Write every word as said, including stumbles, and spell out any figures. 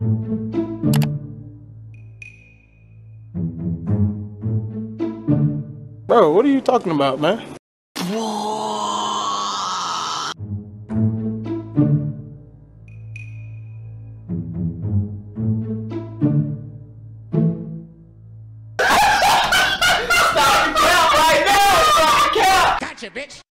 Bro, what are you talking about, man? Stop the cap right now! Stop the cap! Gotcha, bitch!